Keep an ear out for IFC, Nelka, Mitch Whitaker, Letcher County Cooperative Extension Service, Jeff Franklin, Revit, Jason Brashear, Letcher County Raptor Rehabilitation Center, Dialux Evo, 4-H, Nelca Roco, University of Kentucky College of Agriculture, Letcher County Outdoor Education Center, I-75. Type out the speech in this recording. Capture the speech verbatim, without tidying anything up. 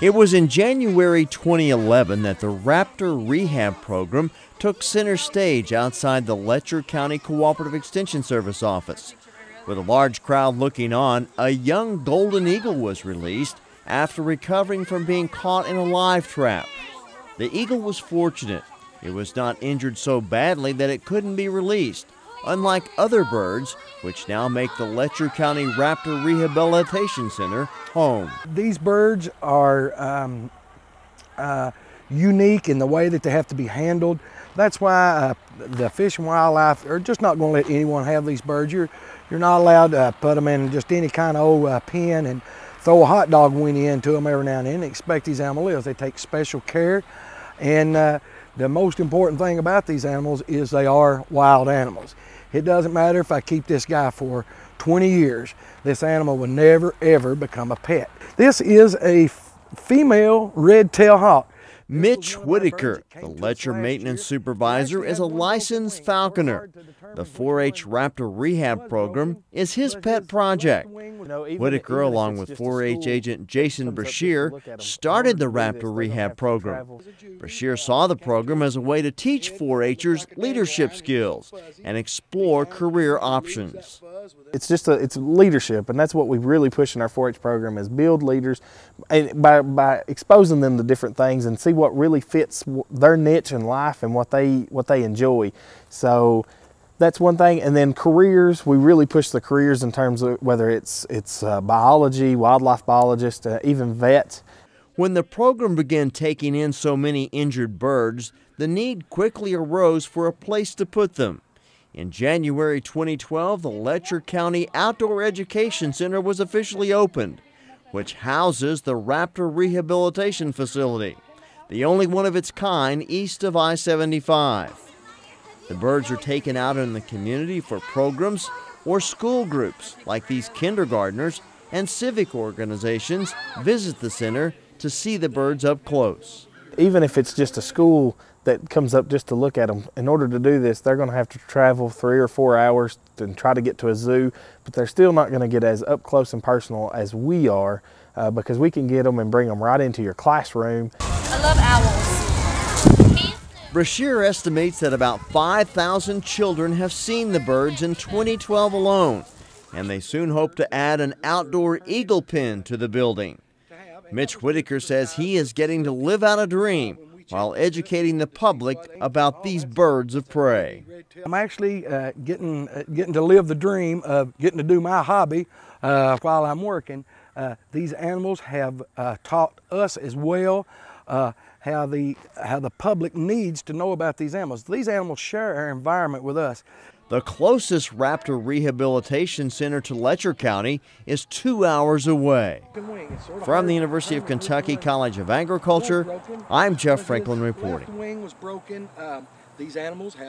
It was in January twenty eleven that the Raptor Rehab Program took center stage outside the Letcher County Cooperative Extension Service office. With a large crowd looking on, a young golden eagle was released after recovering from being caught in a live trap. The eagle was fortunate. It was not injured so badly that it couldn't be released, unlike other birds, which now make the Letcher County Raptor Rehabilitation Center home. These birds are um, uh, unique in the way that they have to be handled. That's why uh, the Fish and Wildlife are just not going to let anyone have these birds. You're, you're not allowed to put them in just any kind of old uh, pen and throw a hot dog weenie into them every now and then and expect these animals to live. They take special care, and uh, the most important thing about these animals is they are wild animals. It doesn't matter if I keep this guy for twenty years, this animal will never ever become a pet. This is a female red-tailed hawk. Mitch Whitaker, the Letcher maintenance supervisor, is a licensed falconer. The four H Raptor Rehab Program is his pet project. Whitaker, along with four H agent Jason Brashear, started the Raptor Rehab Program. Brashear saw the program as a way to teach four H'ers leadership skills and explore career options. It's just a, it's leadership, and that's what we really push in our four H program, is build leaders and by, by exposing them to different things and see what really fits their niche in life and what they what they enjoy. So that's one thing. And then careers, we really push the careers in terms of whether it's it's uh, biology, wildlife biologist, uh, even vets. When the program began taking in so many injured birds, the need quickly arose for a place to put them. In January twenty twelve, the Letcher County Outdoor Education Center was officially opened, which houses the Raptor Rehabilitation Facility, the only one of its kind east of I seventy-five. The birds are taken out in the community for programs or school groups like these kindergartners, and civic organizations visit the center to see the birds up close. Even if it's just a school that comes up just to look at them, in order to do this, they're going to have to travel three or four hours and try to get to a zoo, but they're still not going to get as up close and personal as we are, uh, because we can get them and bring them right into your classroom. I love owls. Brashear estimates that about five thousand children have seen the birds in twenty twelve alone, and they soon hope to add an outdoor eagle pen to the building. Mitch Whitaker says he is getting to live out a dream while educating the public about these birds of prey. I'm actually uh, getting, uh, getting to live the dream of getting to do my hobby uh, while I'm working. Uh, these animals have uh, taught us as well Uh, how the how the public needs to know about these animals. These animals share our environment with us. The closest Raptor Rehabilitation Center to Letcher County is two hours away. From the University of Kentucky College of Agriculture, I'm Jeff Franklin reporting. The left wing was broken. These animals have